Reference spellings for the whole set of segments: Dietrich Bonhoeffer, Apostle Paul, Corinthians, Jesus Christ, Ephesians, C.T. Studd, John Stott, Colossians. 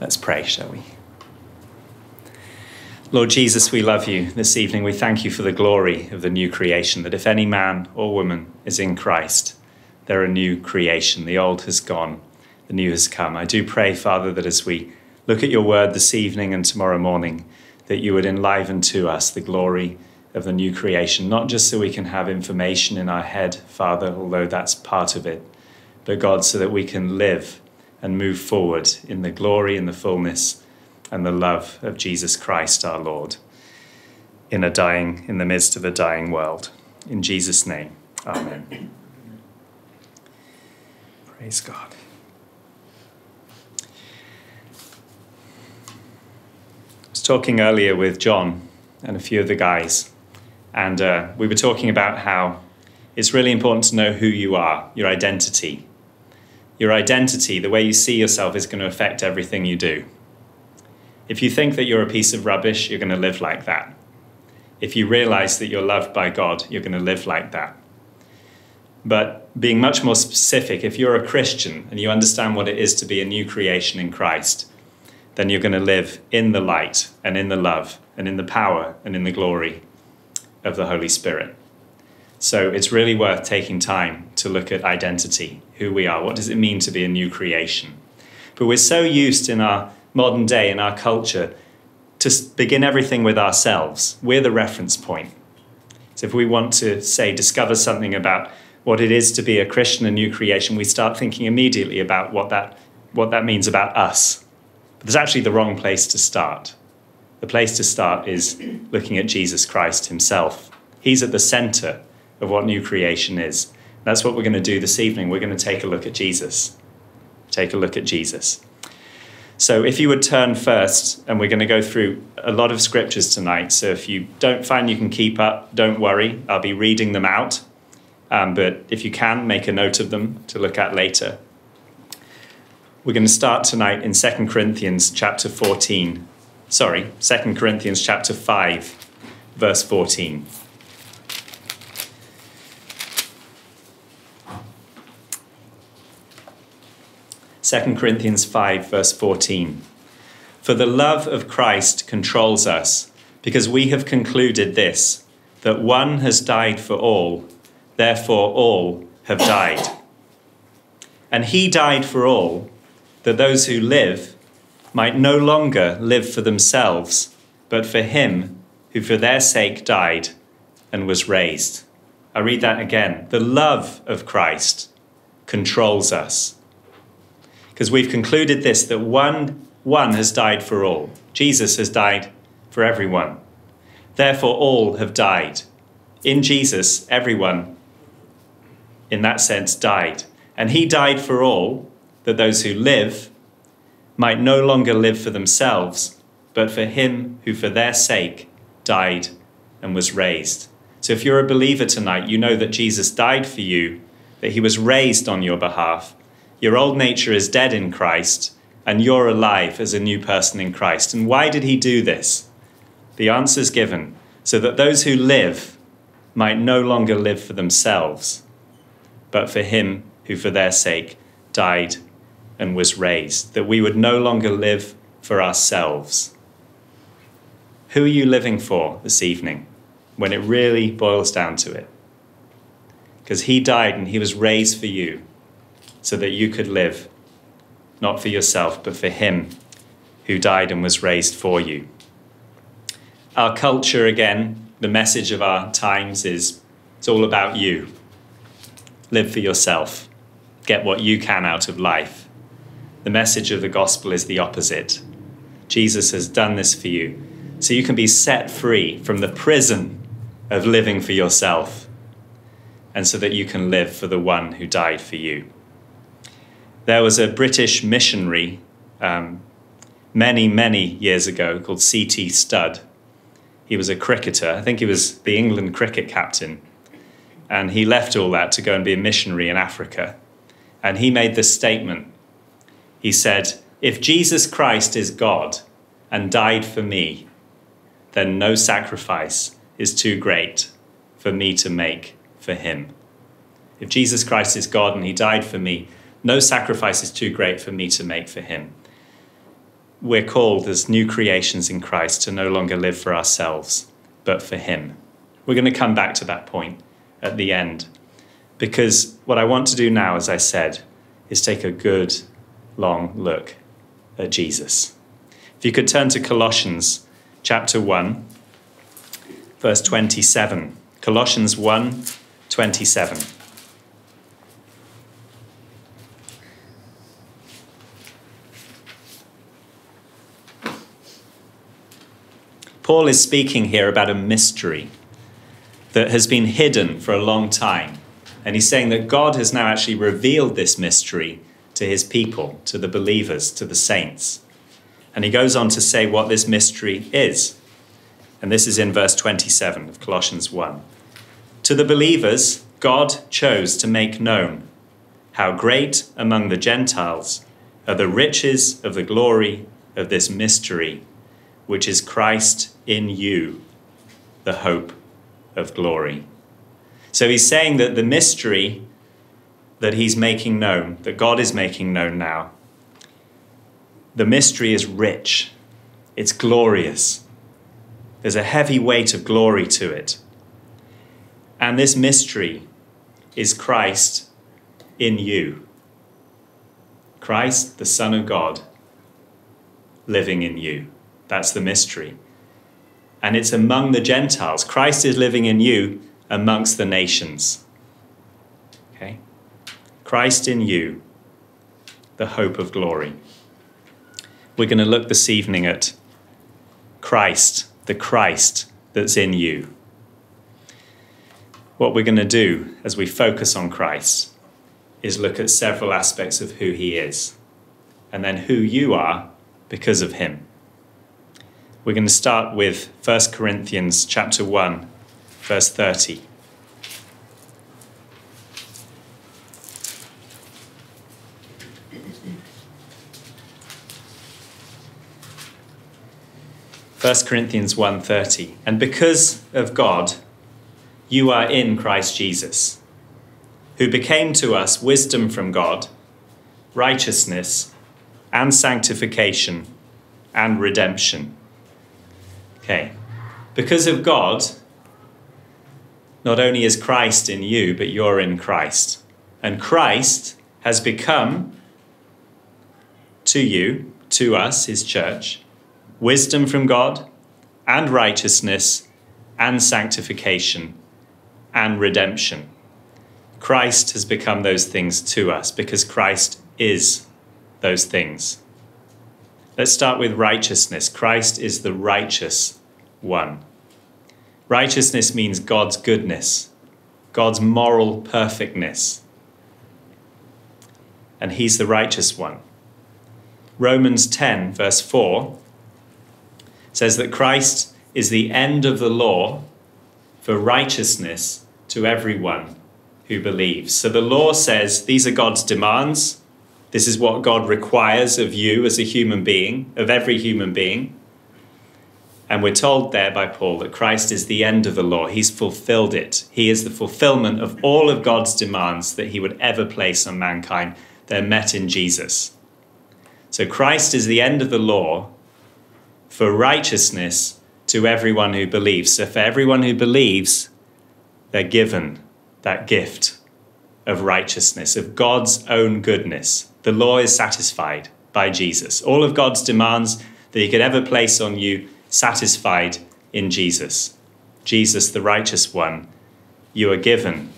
Let's pray, shall we? Lord Jesus, we love you this evening. We thank you for the glory of the new creation, that if any man or woman is in Christ, they're a new creation. The old has gone, the new has come. I do pray, Father, that as we look at your word this evening and tomorrow morning, that you would enliven to us the glory of the new creation, not just so we can have information in our head, Father, although that's part of it, but God, so that we can live and move forward in the glory and the fullness and the love of Jesus Christ, our Lord, in the midst of a dying world. In Jesus' name, amen. Praise God. I was talking earlier with John and a few of the guys, and we were talking about how it's really important to know who you are, your identity. Your identity, the way you see yourself, is going to affect everything you do. If you think that you're a piece of rubbish, you're going to live like that. If you realize that you're loved by God, you're going to live like that. But being much more specific, if you're a Christian and you understand what it is to be a new creation in Christ, then you're going to live in the light and in the love and in the power and in the glory of the Holy Spirit. So it's really worth taking time to look at identity, who we are. What does it mean to be a new creation? But we're so used in our modern day, in our culture, to begin everything with ourselves. We're the reference point. So if we want to, say, discover something about what it is to be a Christian, a new creation, we start thinking immediately about what that means about us. But that's actually the wrong place to start. The place to start is looking at Jesus Christ himself. He's at the center of what new creation is. That's what we're going to do this evening. We're going to take a look at Jesus. Take a look at Jesus. So if you would turn first, and we're going to go through a lot of scriptures tonight, so if you don't find you can keep up, don't worry, I'll be reading them out. But if you can, make a note of them to look at later. We're going to start tonight in 2 Corinthians chapter 14. Sorry, 2 Corinthians chapter 5, verse 14. Second Corinthians 5, verse 14. For the love of Christ controls us, because we have concluded this, that one has died for all, therefore all have died. And he died for all, that those who live might no longer live for themselves, but for him who for their sake died and was raised. I read that again. The love of Christ controls us, because we've concluded this, that one has died for all. Jesus has died for everyone. Therefore, all have died. In Jesus, everyone, in that sense, died. And he died for all, that those who live might no longer live for themselves, but for him who for their sake died and was raised. So if you're a believer tonight, you know that Jesus died for you, that he was raised on your behalf. Your old nature is dead in Christ, and you're alive as a new person in Christ. And why did he do this? The answer's given, so that those who live might no longer live for themselves, but for him who for their sake died and was raised, that we would no longer live for ourselves. Who are you living for this evening, when it really boils down to it? Because he died and he was raised for you, so that you could live, not for yourself, but for him who died and was raised for you. Our culture, again, the message of our times is, it's all about you. Live for yourself. Get what you can out of life. The message of the gospel is the opposite. Jesus has done this for you, so you can be set free from the prison of living for yourself, and so that you can live for the one who died for you. There was a British missionary many, many years ago called C.T. Studd. He was a cricketer. I think he was the England cricket captain. And he left all that to go and be a missionary in Africa. And he made this statement. He said, "If Jesus Christ is God and died for me, then no sacrifice is too great for me to make for him." If Jesus Christ is God and he died for me, no sacrifice is too great for me to make for him. we're called as new creations in Christ to no longer live for ourselves, but for him. We're going to come back to that point at the end, because what I want to do now, as I said, is take a good, long look at Jesus. If you could turn to Colossians chapter 1, verse 27. Colossians 1, 27. Paul is speaking here about a mystery that has been hidden for a long time. And he's saying that God has now actually revealed this mystery to his people, to the believers, to the saints. And he goes on to say what this mystery is. And this is in verse 27 of Colossians 1. To the believers, God chose to make known how great among the Gentiles are the riches of the glory of this mystery, which is Christ in you, the hope of glory. So he's saying that the mystery that he's making known, that God is making known now, the mystery is rich. It's glorious. There's a heavy weight of glory to it. And this mystery is Christ in you. Christ, the Son of God, living in you. That's the mystery. And it's among the Gentiles. Christ is living in you amongst the nations. Okay? Christ in you, the hope of glory. We're going to look this evening at Christ, the Christ that's in you. What we're going to do as we focus on Christ is look at several aspects of who he is, and then who you are because of him. We're going to start with 1 Corinthians chapter 1, verse 30. First Corinthians 1:30. And because of God, you are in Christ Jesus, who became to us wisdom from God, righteousness and sanctification and redemption. Okay, because of God, not only is Christ in you, but you're in Christ. And Christ has become to you, to us, his church, wisdom from God and righteousness and sanctification and redemption. Christ has become those things to us because Christ is those things. Let's start with righteousness. Christ is the righteous one. Righteousness means God's goodness, God's moral perfectness. And he's the righteous one. Romans 10, verse 4, says that Christ is the end of the law for righteousness to everyone who believes. So the law says these are God's demands. This is what God requires of you as a human being, of every human being. And we're told there by Paul that Christ is the end of the law. He's fulfilled it. He is the fulfillment of all of God's demands that he would ever place on mankind. They're met in Jesus. So Christ is the end of the law for righteousness to everyone who believes. So for everyone who believes, they're given that gift of righteousness, of God's own goodness. The law is satisfied by Jesus. All of God's demands that he could ever place on you, satisfied in Jesus. Jesus, the righteous one, you are given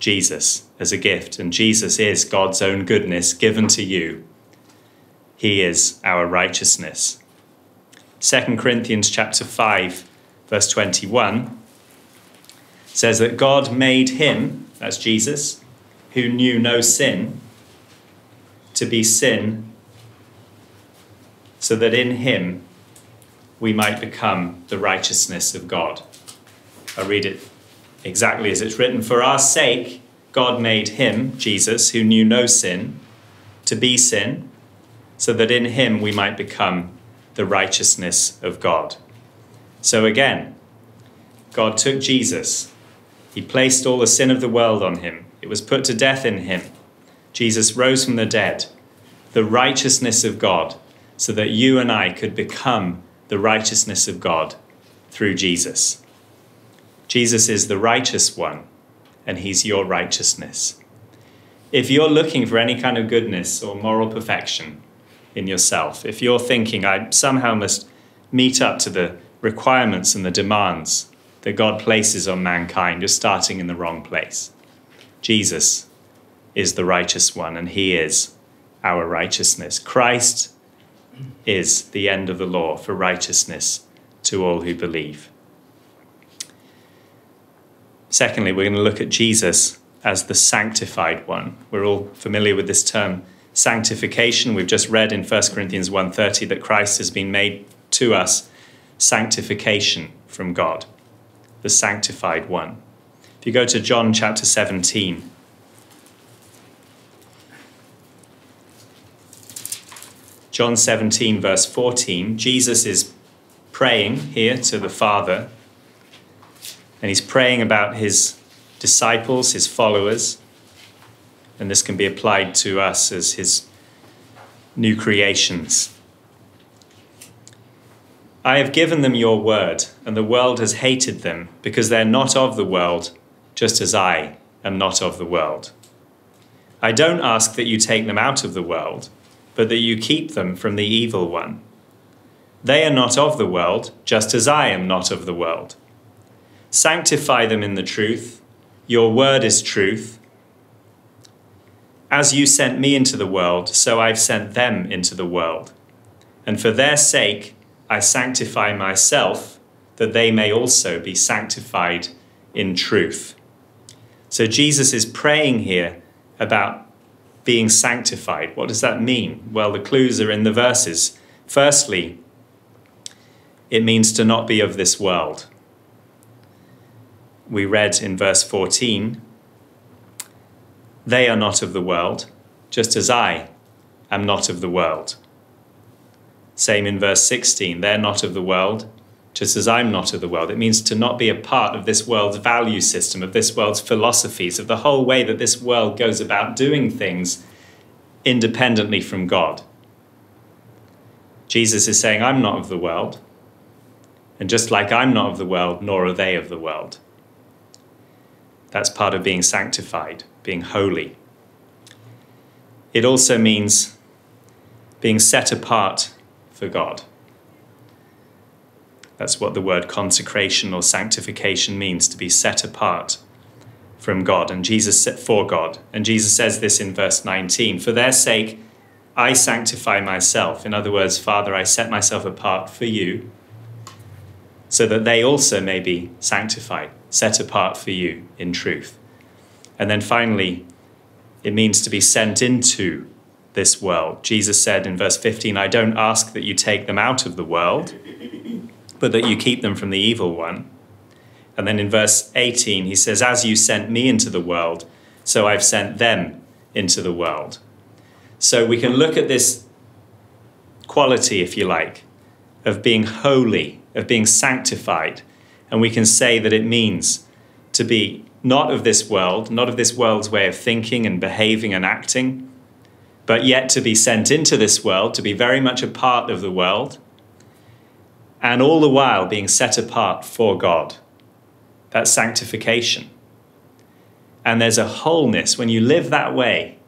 Jesus as a gift, and Jesus is God's own goodness given to you. He is our righteousness. 2 Corinthians chapter 5, verse 21 says that God made him, that's Jesus, who knew no sin, to be sin, so that in him we might become the righteousness of God. I'll read it exactly as it's written. For our sake, God made him, Jesus, who knew no sin, to be sin, so that in him we might become the righteousness of God. So again, God took Jesus. He placed all the sin of the world on him. It was put to death in him. Jesus rose from the dead, the righteousness of God, so that you and I could become the righteousness of God through Jesus. Jesus is the righteous one, and he's your righteousness. If you're looking for any kind of goodness or moral perfection in yourself, if you're thinking, I somehow must meet up to the requirements and the demands that God places on mankind, you're starting in the wrong place. Jesus is the righteous one, and he is our righteousness. Christ is the end of the law for righteousness to all who believe. Secondly, we're going to look at Jesus as the sanctified one. We're all familiar with this term, sanctification. We've just read in 1 Corinthians 1:30 that Christ has been made to us sanctification from God, the sanctified one. If you go to John chapter 17, John 17 verse 14, Jesus is praying here to the Father, and he's praying about his disciples, his followers, and this can be applied to us as his new creations. I have given them your word, and the world has hated them, because they're not of the world, just as I am not of the world. I don't ask that you take them out of the world, but that you keep them from the evil one. They are not of the world, just as I am not of the world. Sanctify them in the truth. Your word is truth. As you sent me into the world, so I've sent them into the world. And for their sake, I sanctify myself, that they may also be sanctified in truth. So Jesus is praying here about being sanctified. What does that mean? Well, the clues are in the verses. Firstly, it means to not be of this world. We read in verse 14, they are not of the world, just as I am not of the world. Same in verse 16, they're not of the world, just as I'm not of the world. It means to not be a part of this world's value system, of this world's philosophies, of the whole way that this world goes about doing things independently from God. Jesus is saying, I'm not of the world, and just like I'm not of the world, nor are they of the world. That's part of being sanctified, being holy. It also means being set apart for God. That's what the word consecration or sanctification means, to be set apart from God, and Jesus set for God. And Jesus says this in verse 19, for their sake, I sanctify myself. In other words, Father, I set myself apart for you, so that they also may be sanctified, set apart for you in truth. And then finally, it means to be sent into this world. Jesus said in verse 15, I don't ask that you take them out of the world, but that you keep them from the evil one. And then in verse 18, he says, as you sent me into the world, so I've sent them into the world. So we can look at this quality, if you like, of being holy, of being sanctified, and we can say that it means to be not of this world, not of this world's way of thinking and behaving and acting, but yet to be sent into this world, to be very much a part of the world, and all the while being set apart for God. That's sanctification. And there's a wholeness when you live that way,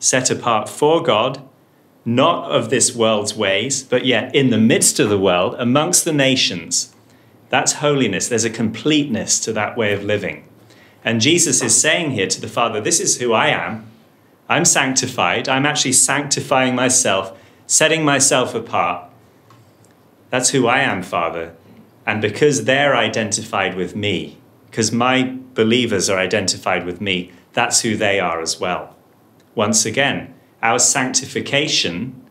set apart for God, not of this world's ways, but yet in the midst of the world, amongst the nations. That's holiness. There's a completeness to that way of living. And Jesus is saying here to the Father, this is who I am. I'm sanctified. I'm actually sanctifying myself, setting myself apart. That's who I am, Father. And because they're identified with me, because my believers are identified with me, that's who they are as well. Once again, our sanctification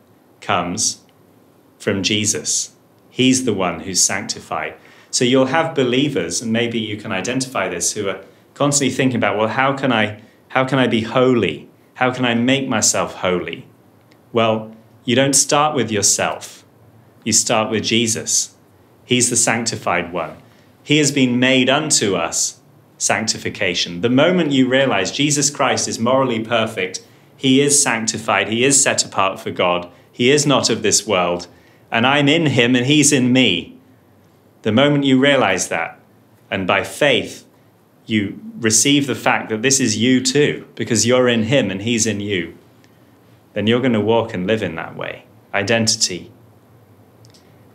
comes from Jesus. He's the one who's sanctified. So you'll have believers, and maybe you can identify this, who are constantly thinking about, well, how can I be holy? How can I make myself holy? Well, you don't start with yourself. You start with Jesus. He's the sanctified one. He has been made unto us sanctification. The moment you realize Jesus Christ is morally perfect, he is sanctified, he is set apart for God, He is not of this world, and I'm in him and he's in me. The moment you realize that, and by faith, you receive the fact that this is you too, because you're in him and he's in you, then you're going to walk and live in that way. Identity.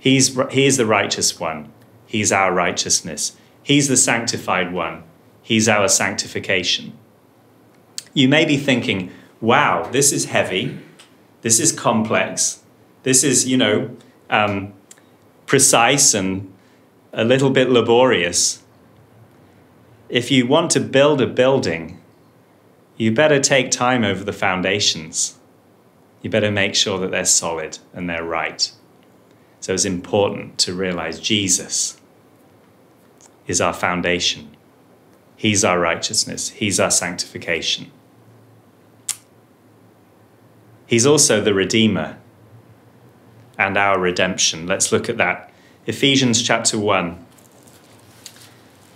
He is the righteous one. He's our righteousness. He's the sanctified one. He's our sanctification. You may be thinking, wow, this is heavy. This is complex. This is, precise and a little bit laborious. If you want to build a building, you better take time over the foundations. You better make sure that they're solid and they're right. So it's important to realize Jesus is our foundation. He's our righteousness. He's our sanctification. He's also the Redeemer and our redemption. Let's look at that. Ephesians chapter 1,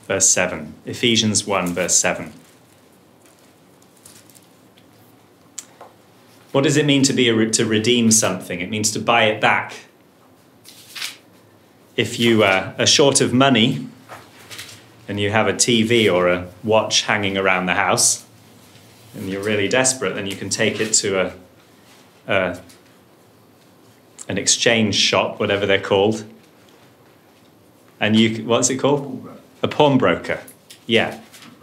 verse 7. Ephesians 1, verse 7. What does it mean to redeem something? It means to buy it back. If you are short of money and you have a TV or a watch hanging around the house and you're really desperate, then you can take it to an exchange shop, whatever they're called. And what's it called? A pawnbroker. Yeah.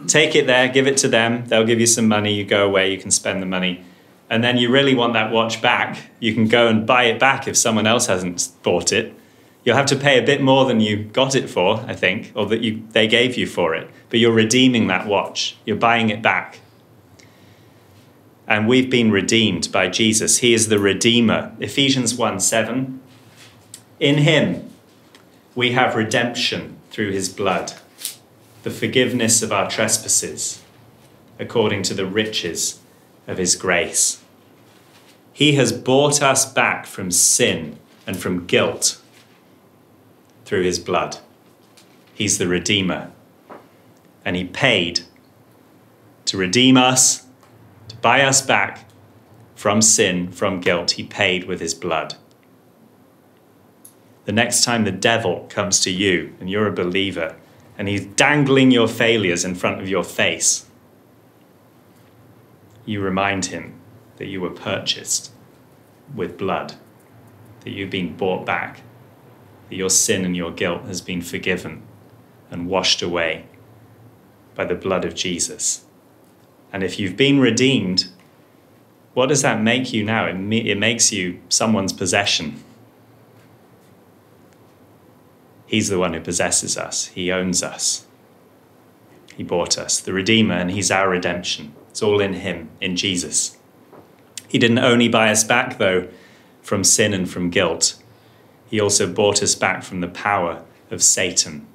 Take it there, give it to them. They'll give you some money. You go away, you can spend the money. And then you really want that watch back, you can go and buy it back if someone else hasn't bought it. You'll have to pay a bit more than you got it for, I think, or that they gave you for it. But you're redeeming that watch. You're buying it back. And we've been redeemed by Jesus. He is the Redeemer. Ephesians 1:7. In him we have redemption through his blood, the forgiveness of our trespasses, according to the riches of his grace. He has bought us back from sin and from guilt through his blood. He's the Redeemer, and he paid to redeem us, to buy us back from sin, from guilt. He paid with his blood. The next time the devil comes to you and you're a believer and he's dangling your failures in front of your face, you remind him that you were purchased with blood, that you've been bought back, that your sin and your guilt has been forgiven and washed away by the blood of Jesus. And if you've been redeemed, what does that make you now? It makes you someone's possession. He's the one who possesses us. He owns us. He bought us, the Redeemer, and he's our redemption. It's all in him, in Jesus. He didn't only buy us back, though, from sin and from guilt. He also bought us back from the power of Satan.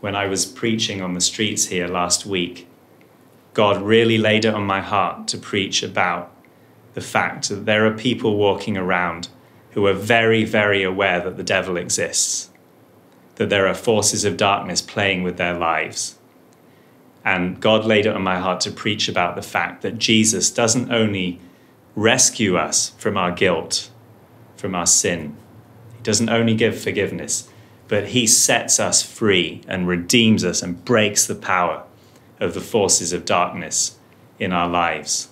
When I was preaching on the streets here last week, God really laid it on my heart to preach about the fact that there are people walking around who are very, very aware that the devil exists, that there are forces of darkness playing with their lives. And God laid it on my heart to preach about the fact that Jesus doesn't only rescue us from our guilt, from our sin. He doesn't only give forgiveness, but he sets us free and redeems us and breaks the power of the forces of darkness in our lives.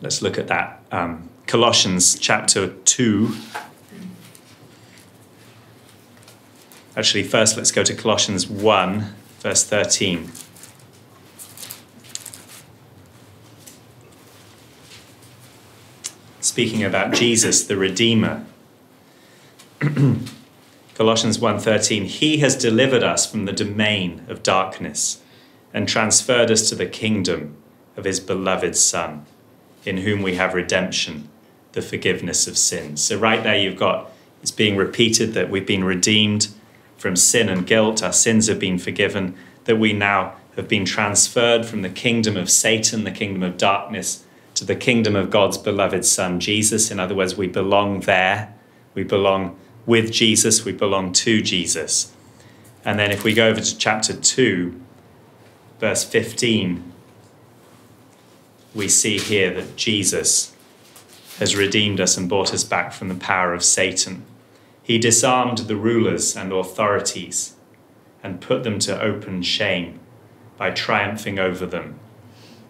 Let's look at that. Colossians chapter 2. Actually, first, let's go to Colossians 1, verse 13. Speaking about Jesus, the Redeemer. Colossians 1:13, he has delivered us from the domain of darkness and transferred us to the kingdom of his beloved Son, in whom we have redemption, the forgiveness of sins. So right there you've got, it's being repeated that we've been redeemed from sin and guilt, our sins have been forgiven, that we now have been transferred from the kingdom of Satan, the kingdom of darkness, to the kingdom of God's beloved Son, Jesus. In other words, we belong there. We belong with Jesus. We belong to Jesus. And then if we go over to chapter 2, verse 15, we see here that Jesus has redeemed us and brought us back from the power of Satan. He disarmed the rulers and authorities and put them to open shame by triumphing over them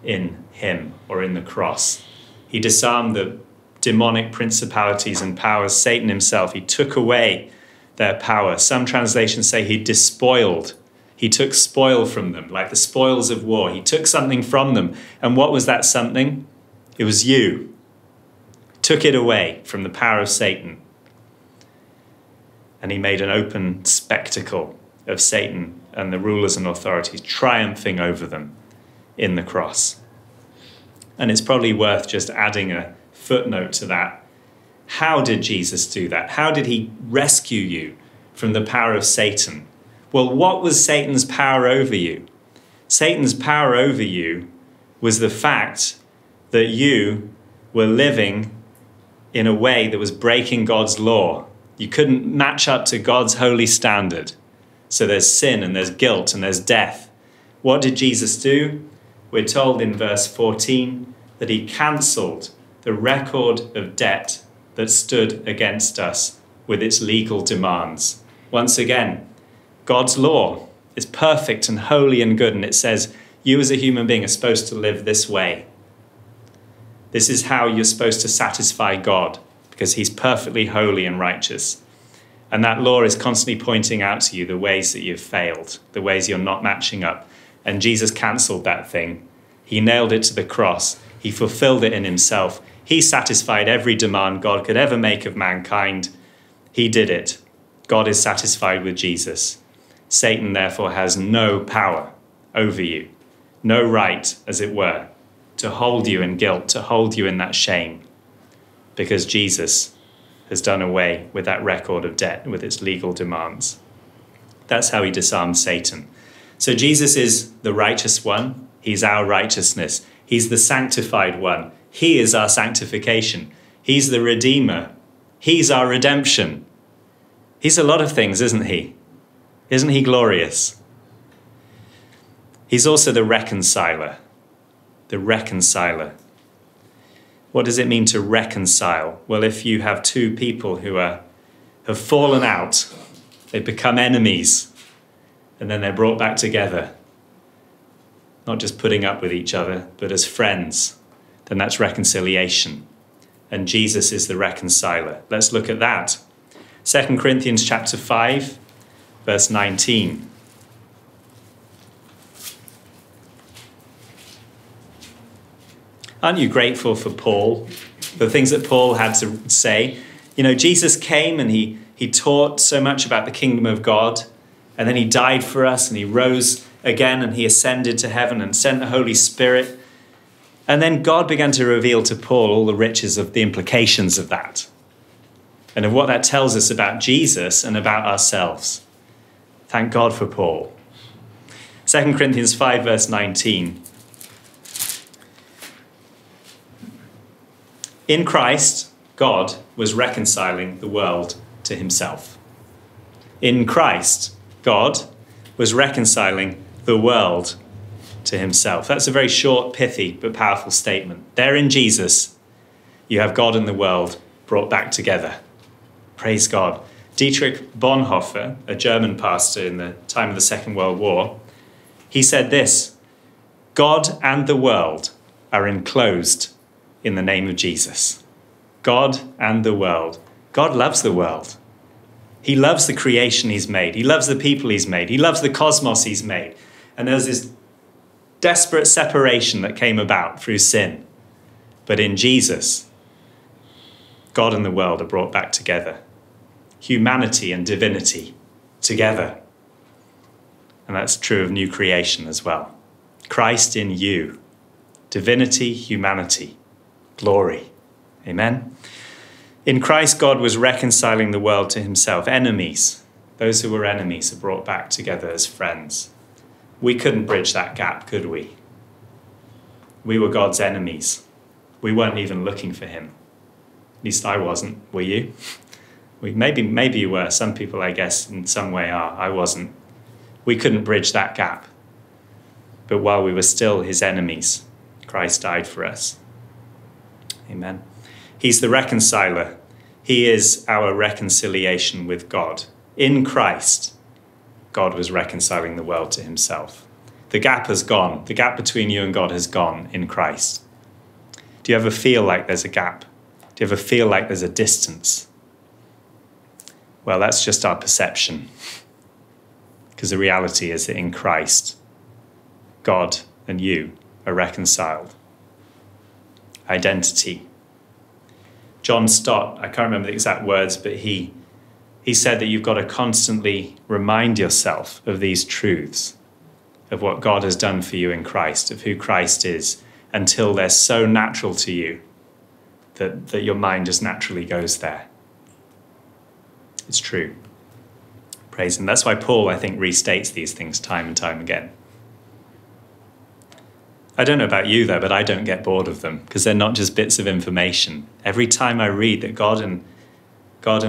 in him, or in the cross. He disarmed the demonic principalities and powers, Satan himself. He took away their power. Some translations say he despoiled. He took spoil from them, like the spoils of war. He took something from them. And what was that something? It was you. Took it away from the power of Satan. And he made an open spectacle of Satan and the rulers and authorities, triumphing over them in the cross. And it's probably worth just adding a footnote to that. How did Jesus do that? How did he rescue you from the power of Satan? Well, what was Satan's power over you? Satan's power over you was the fact that you were living in a way that was breaking God's law. You couldn't match up to God's holy standard. So there's sin and there's guilt and there's death. What did Jesus do? We're told in verse 14 that he cancelled the record of debt that stood against us with its legal demands. Once again, God's law is perfect and holy and good, and it says you as a human being are supposed to live this way. This is how you're supposed to satisfy God, because he's perfectly holy and righteous. And that law is constantly pointing out to you the ways that you've failed, the ways you're not matching up. And Jesus cancelled that thing. He nailed it to the cross. He fulfilled it in himself. He satisfied every demand God could ever make of mankind. He did it. God is satisfied with Jesus. Satan, therefore, has no power over you, no right, as it were, to hold you in guilt, to hold you in that shame, because Jesus has done away with that record of debt, with its legal demands. That's how he disarmed Satan. So Jesus is the righteous one. He's our righteousness. He's the sanctified one. He is our sanctification. He's the Redeemer. He's our redemption. He's a lot of things, isn't he? Isn't he glorious? He's also the reconciler. The reconciler. What does it mean to reconcile? Well, if you have two people who have fallen out, they become enemies, and then they're brought back together, not just putting up with each other, but as friends, then that's reconciliation. And Jesus is the reconciler. Let's look at that. 2 Corinthians chapter 5, verse 19. Aren't you grateful for Paul, the things that Paul had to say? You know, Jesus came and he taught so much about the kingdom of God, and then he died for us and he rose again and he ascended to heaven and sent the Holy Spirit. And then God began to reveal to Paul all the riches of the implications of that and of what that tells us about Jesus and about ourselves. Thank God for Paul. 2 Corinthians 5, verse 19. In Christ, God was reconciling the world to himself. In Christ, God was reconciling the world to himself. That's a very short, pithy, but powerful statement. There in Jesus, you have God and the world brought back together. Praise God. Dietrich Bonhoeffer, a German pastor in the time of the Second World War, he said this: God and the world are enclosed in the name of Jesus. God and the world. God loves the world. He loves the creation he's made. He loves the people he's made. He loves the cosmos he's made. And there's this desperate separation that came about through sin. But in Jesus, God and the world are brought back together. Humanity and divinity together. And that's true of new creation as well. Christ in you. Divinity, humanity. Glory. Amen. In Christ, God was reconciling the world to himself. Enemies, those who were enemies, are brought back together as friends. We couldn't bridge that gap, could we? We were God's enemies. We weren't even looking for him. At least I wasn't. Were you? Maybe you were. Some people, I guess, in some way are. I wasn't. We couldn't bridge that gap. But while we were still his enemies, Christ died for us. Amen. He's the reconciler. He is our reconciliation with God. In Christ, God was reconciling the world to himself. The gap has gone. The gap between you and God has gone in Christ. Do you ever feel like there's a gap? Do you ever feel like there's a distance? Well, that's just our perception. Because the reality is that in Christ, God and you are reconciled. Identity. John Stott, I can't remember the exact words, but he said that you've got to constantly remind yourself of these truths, of what God has done for you in Christ, of who Christ is, until they're so natural to you that your mind just naturally goes there. It's true. Praise him. That's why Paul, I think, restates these things time and time again. I don't know about you, though, but I don't get bored of them, because they're not just bits of information. Every time I read that God and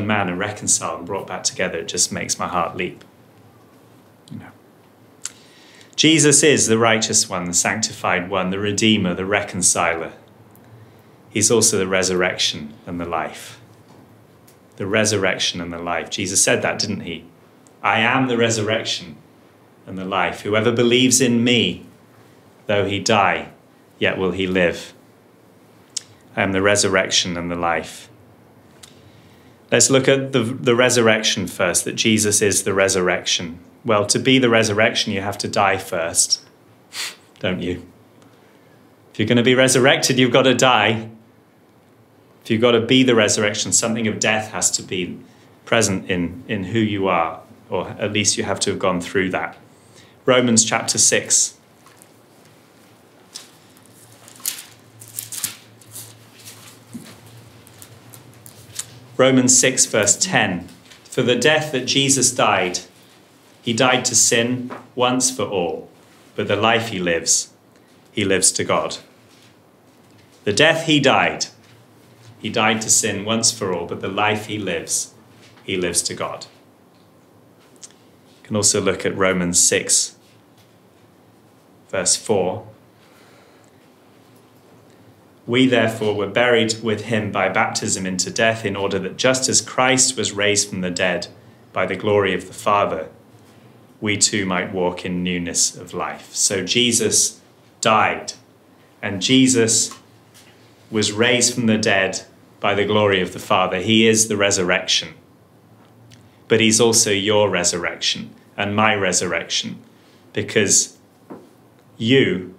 man are reconciled and brought back together, it just makes my heart leap. You know. Jesus is the righteous one, the sanctified one, the redeemer, the reconciler. He's also the resurrection and the life. The resurrection and the life. Jesus said that, didn't he? I am the resurrection and the life. Whoever believes in me, though he die, yet will he live. I am the resurrection and the life. Let's look at the resurrection first, that Jesus is the resurrection. Well, to be the resurrection, you have to die first, don't you? If you're going to be resurrected, you've got to die. If you've got to be the resurrection, something of death has to be present in who you are, or at least you have to have gone through that. Romans chapter 6. Romans 6, verse 10. For the death that Jesus died, he died to sin once for all, but the life he lives to God. The death he died to sin once for all, but the life he lives to God. You can also look at Romans 6, verse 4. We therefore were buried with him by baptism into death, in order that just as Christ was raised from the dead by the glory of the Father, we too might walk in newness of life. So Jesus died, and Jesus was raised from the dead by the glory of the Father. He is the resurrection, but he's also your resurrection and my resurrection, because you,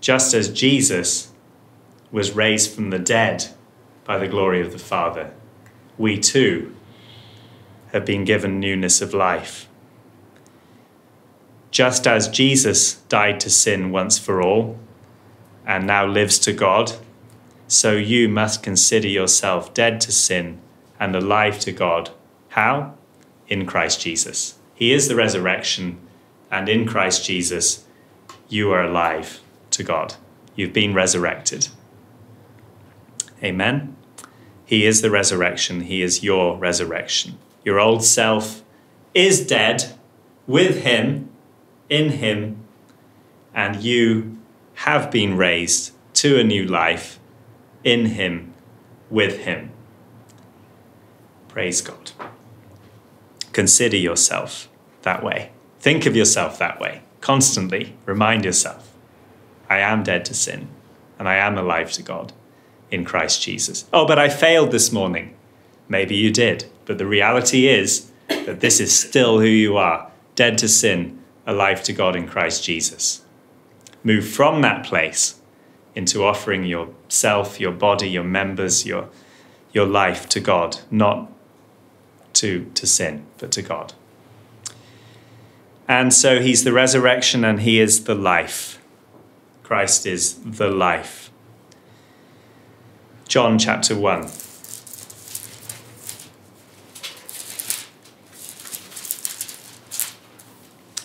just as Jesus was raised from the dead by the glory of the Father, we too have been given newness of life. Just as Jesus died to sin once for all and now lives to God, so you must consider yourself dead to sin and alive to God. How? In Christ Jesus. He is the resurrection, and in Christ Jesus, you are alive to God. You've been resurrected. Amen. He is the resurrection. He is your resurrection. Your old self is dead with him, in him, and you have been raised to a new life in him, with him. Praise God. Consider yourself that way. Think of yourself that way. Constantly remind yourself, I am dead to sin and I am alive to God in Christ Jesus. Oh, but I failed this morning. Maybe you did, but the reality is that this is still who you are, dead to sin, alive to God in Christ Jesus. Move from that place into offering yourself, your body, your members, your life to God, not to sin, but to God. And so he's the resurrection and he is the life. Christ is the life. John chapter 1.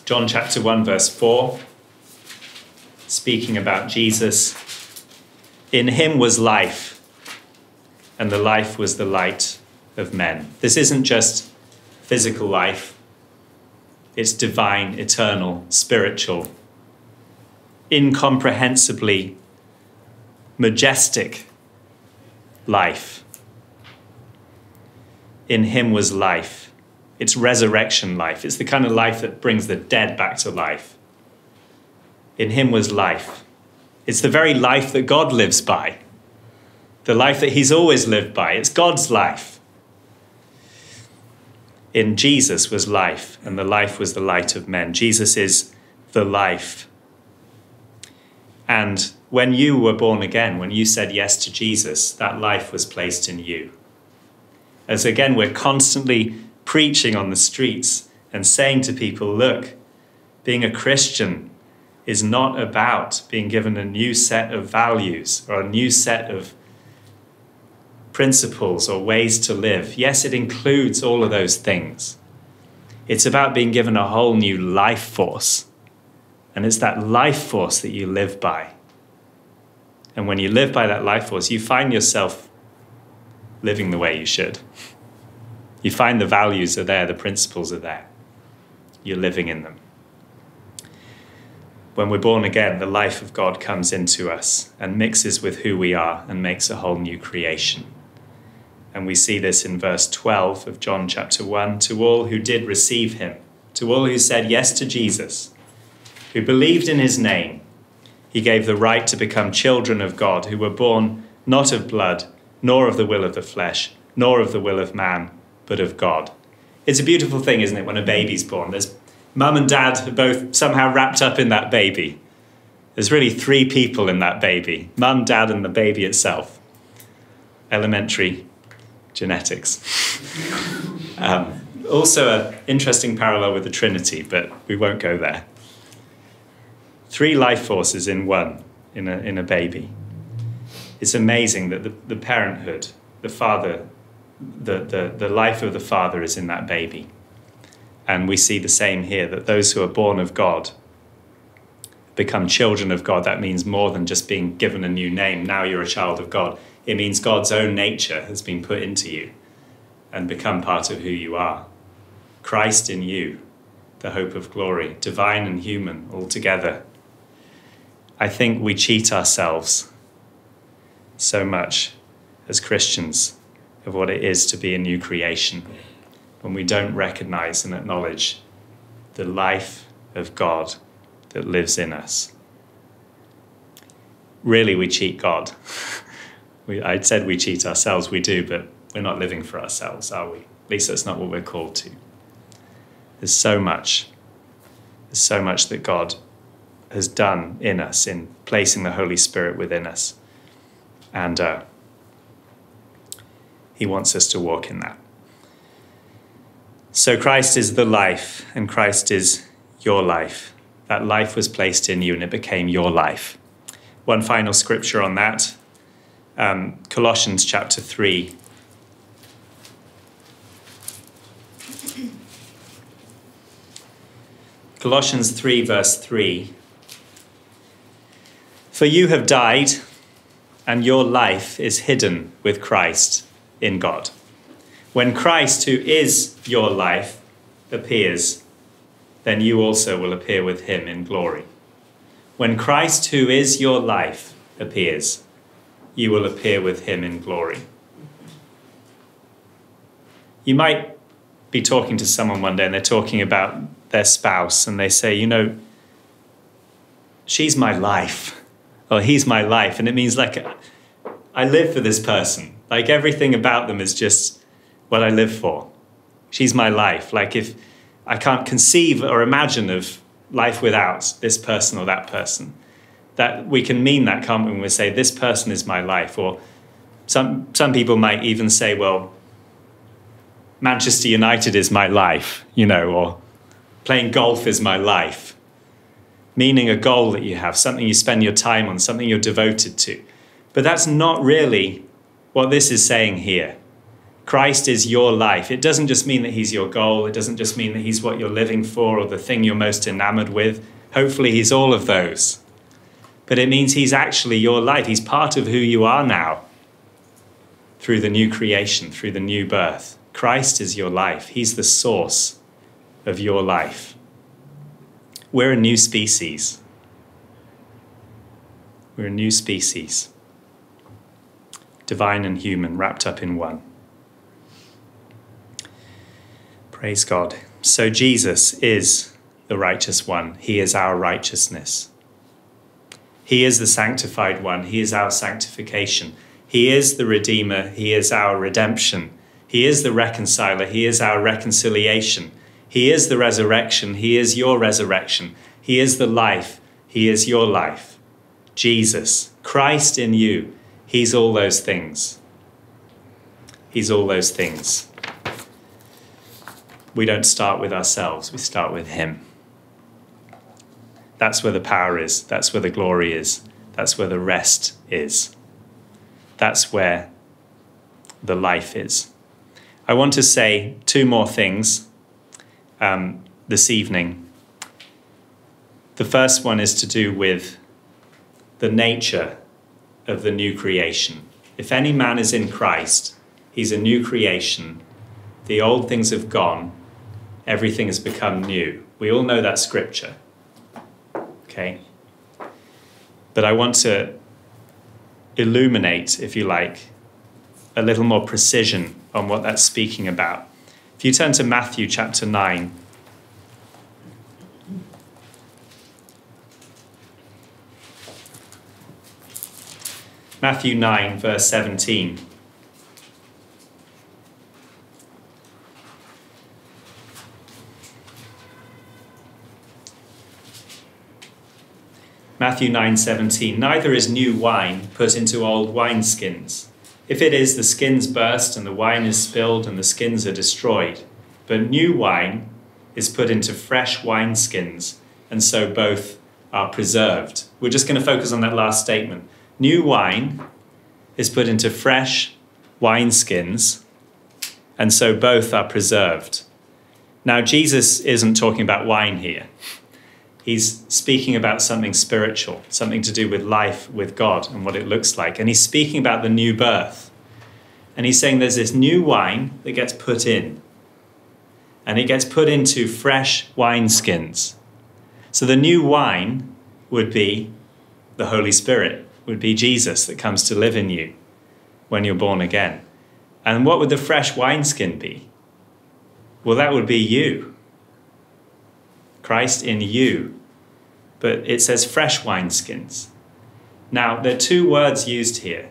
John chapter 1 verse 4, speaking about Jesus. In him was life, and the life was the light of men. This isn't just physical life. It's divine, eternal, spiritual, incomprehensibly majestic life. In him was life. It's resurrection life. It's the kind of life that brings the dead back to life. In him was life. It's the very life that God lives by. The life that he's always lived by. It's God's life. In Jesus was life, and the life was the light of men. Jesus is the life. And when you were born again, when you said yes to Jesus, that life was placed in you. As again, we're constantly preaching on the streets and saying to people, look, being a Christian is not about being given a new set of values or a new set of principles or ways to live. Yes, it includes all of those things. It's about being given a whole new life force. And it's that life force that you live by. And when you live by that life force, you find yourself living the way you should. You find the values are there, the principles are there. You're living in them. When we're born again, the life of God comes into us and mixes with who we are and makes a whole new creation. And we see this in verse 12 of John chapter 1, to all who did receive him, to all who said yes to Jesus, who believed in his name, he gave the right to become children of God, who were born not of blood, nor of the will of the flesh, nor of the will of man, but of God. It's a beautiful thing, isn't it, when a baby's born? There's mum and dad are both somehow wrapped up in that baby. There's really three people in that baby: mum, dad, and the baby itself. Elementary genetics. Also an interesting parallel with the Trinity, but we won't go there. Three life forces in one, in a baby. It's amazing that the parenthood, the father, the life of the father is in that baby. And we see the same here, that those who are born of God become children of God. That means more than just being given a new name. Now you're a child of God. It means God's own nature has been put into you and become part of who you are. Christ in you, the hope of glory, divine and human altogether. I think we cheat ourselves so much as Christians of what it is to be a new creation when we don't recognize and acknowledge the life of God that lives in us. Really, we cheat God. I said we cheat ourselves, we do, but we're not living for ourselves, are we? At least that's not what we're called to. There's so much that God has done in us in placing the Holy Spirit within us. And he wants us to walk in that. So Christ is the life, and Christ is your life. That life was placed in you, and it became your life. One final scripture on that, Colossians chapter 3. Colossians 3, verse 3. For you have died, and your life is hidden with Christ in God. When Christ, who is your life, appears, then you also will appear with him in glory. When Christ, who is your life, appears, you will appear with him in glory. You might be talking to someone one day and they're talking about their spouse and they say, you know, she's my life. Well, he's my life, and it means like I live for this person. Like everything about them is just what I live for. She's my life. Like if I can't conceive or imagine of life without this person or that person. That we can mean that, can't we? When we say this person is my life, or some people might even say, well, Manchester United is my life, you know, or playing golf is my life. Meaning a goal that you have, something you spend your time on, something you're devoted to. But that's not really what this is saying here. Christ is your life. It doesn't just mean that he's your goal. It doesn't just mean that he's what you're living for or the thing you're most enamored with. Hopefully he's all of those. But it means he's actually your life. He's part of who you are now through the new creation, through the new birth. Christ is your life. He's the source of your life. We're a new species. We're a new species. divine and human, wrapped up in one. Praise God. So Jesus is the righteous one. He is our righteousness. He is the sanctified one. He is our sanctification. He is the Redeemer. He is our redemption. He is the reconciler. He is our reconciliation. He is the resurrection. He is your resurrection. He is the life. He is your life. Jesus, Christ in you. He's all those things. He's all those things. We don't start with ourselves. We start with him. That's where the power is. That's where the glory is. That's where the rest is. That's where the life is. I want to say two more things this evening. The first one is to do with the nature of the new creation. If any man is in Christ, he's a new creation. The old things have gone. Everything has become new. We all know that scripture. Okay? But I want to illuminate, if you like, a little more precision on what that's speaking about. If you turn to Matthew chapter 9, Matthew 9, verse 17. Matthew 9:17. Neither is new wine put into old wineskins. If it is, the skins burst and the wine is spilled and the skins are destroyed. But new wine is put into fresh wineskins, and so both are preserved. We're just going to focus on that last statement. New wine is put into fresh wineskins, and so both are preserved. Now, Jesus isn't talking about wine here. He's speaking about something spiritual, something to do with life with God and what it looks like. And he's speaking about the new birth. And he's saying there's this new wine that gets put in. And it gets put into fresh wineskins. So the new wine would be the Holy Spirit, would be Jesus that comes to live in you when you're born again. And what would the fresh wineskin be? Well, that would be you. Christ in you. But it says fresh wineskins. Now, there are two words used here,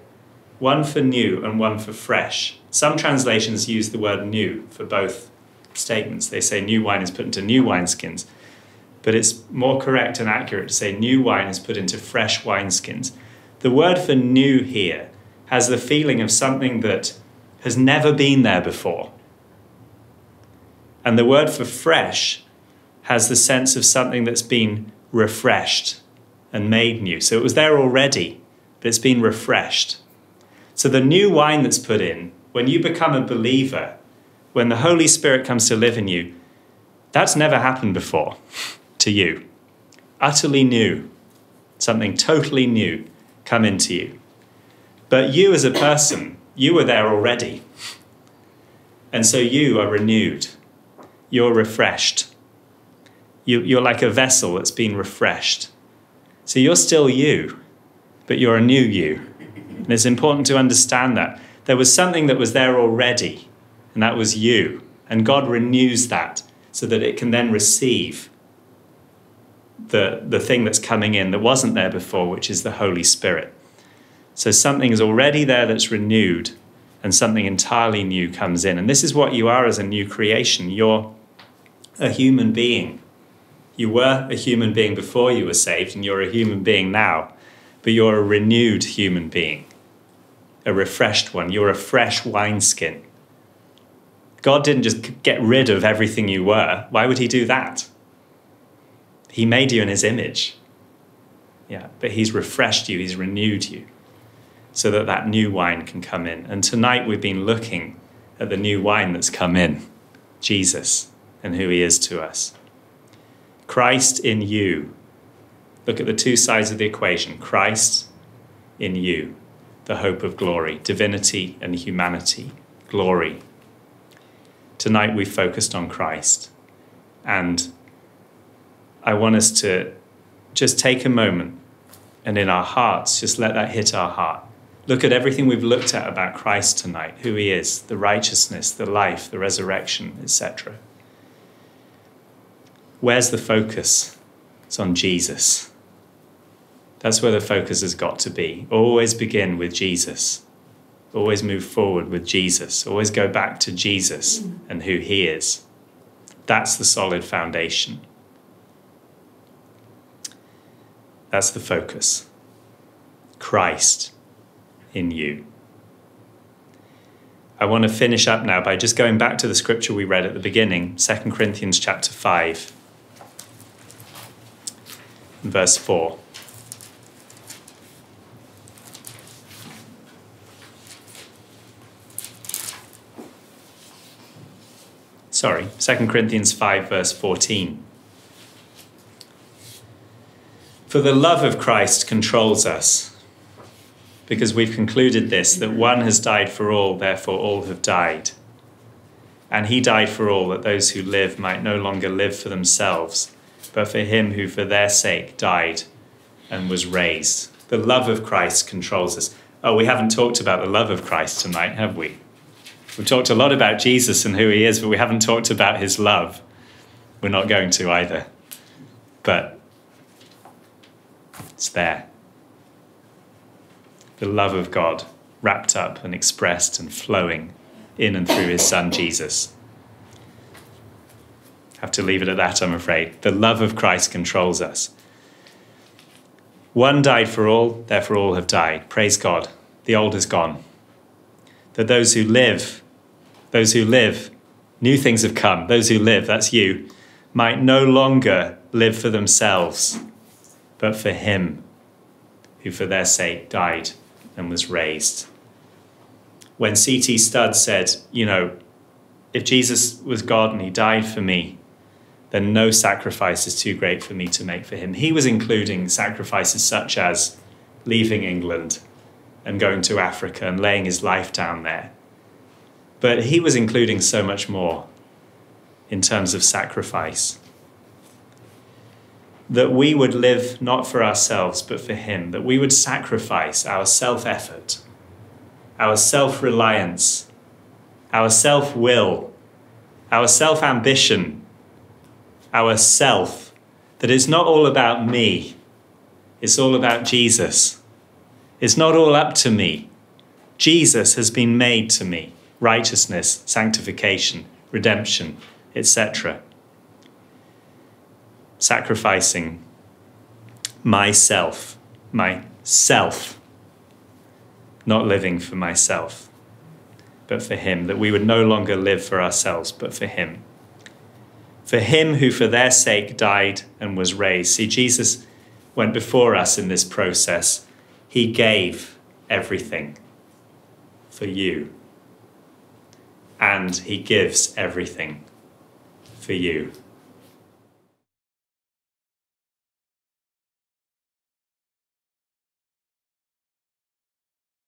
one for new and one for fresh. Some translations use the word new for both statements. They say new wine is put into new wineskins, but it's more correct and accurate to say new wine is put into fresh wineskins. The word for new here has the feeling of something that has never been there before. And the word for fresh has the sense of something that's been refreshed and made new. So it was there already, but it's been refreshed. So the new wine that's put in, when you become a believer, when the Holy Spirit comes to live in you, that's never happened before to you. Utterly new, something totally new come into you. But you as a person, you were there already. And so you are renewed. You're refreshed. You're like a vessel that's been refreshed. So you're still you, but you're a new you. And it's important to understand that. There was something that was there already, and that was you. And God renews that so that it can then receive the thing that's coming in that wasn't there before, which is the Holy Spirit. So something is already there that's renewed, and something entirely new comes in. And this is what you are as a new creation. You're a human being. You were a human being before you were saved, and you're a human being now, but you're a renewed human being, a refreshed one. You're a fresh wineskin. God didn't just get rid of everything you were. Why would he do that? He made you in his image. Yeah, but he's refreshed you, he's renewed you, so that that new wine can come in. And tonight we've been looking at the new wine that's come in, Jesus, and who he is to us. Christ in you. Look at the two sides of the equation. Christ in you, the hope of glory, divinity and humanity, glory. Tonight we focused on Christ. And I want us to just take a moment and in our hearts, just let that hit our heart. Look at everything we've looked at about Christ tonight, who he is, the righteousness, the life, the resurrection, etc. Where's the focus? It's on Jesus. That's where the focus has got to be. Always begin with Jesus. Always move forward with Jesus. Always go back to Jesus and who he is. That's the solid foundation. That's the focus. Christ in you. I want to finish up now by just going back to the scripture we read at the beginning, 2 Corinthians chapter 5, verse 4. Sorry, 2 Corinthians 5, verse 14. For the love of Christ controls us, because we've concluded this, that one has died for all, therefore all have died. And he died for all, that those who live might no longer live for themselves, but for him who for their sake died and was raised. The love of Christ controls us. Oh, we haven't talked about the love of Christ tonight, have we? We've talked a lot about Jesus and who he is, but we haven't talked about his love. We're not going to either. But it's there. The love of God wrapped up and expressed and flowing in and through his son, Jesus. I have to leave it at that, I'm afraid. The love of Christ controls us. One died for all, therefore all have died. Praise God. The old is gone. That those who live, new things have come. Those who live, that's you, might no longer live for themselves, but for him who for their sake died and was raised. When C.T. Studd said, you know, if Jesus was God and he died for me, then no sacrifice is too great for me to make for him. He was including sacrifices such as leaving England and going to Africa and laying his life down there. But he was including so much more in terms of sacrifice. That we would live not for ourselves, but for him. That we would sacrifice our self-effort, our self-reliance, our self-will, our self-ambition, our self. That it's not all about me. It's all about Jesus. It's not all up to me. Jesus has been made to me. Righteousness, sanctification, redemption, etc. Sacrificing myself, not living for myself, but for him, that we would no longer live for ourselves, but for him who for their sake died and was raised. See, Jesus went before us in this process. He gave everything for you, and he gives everything for you.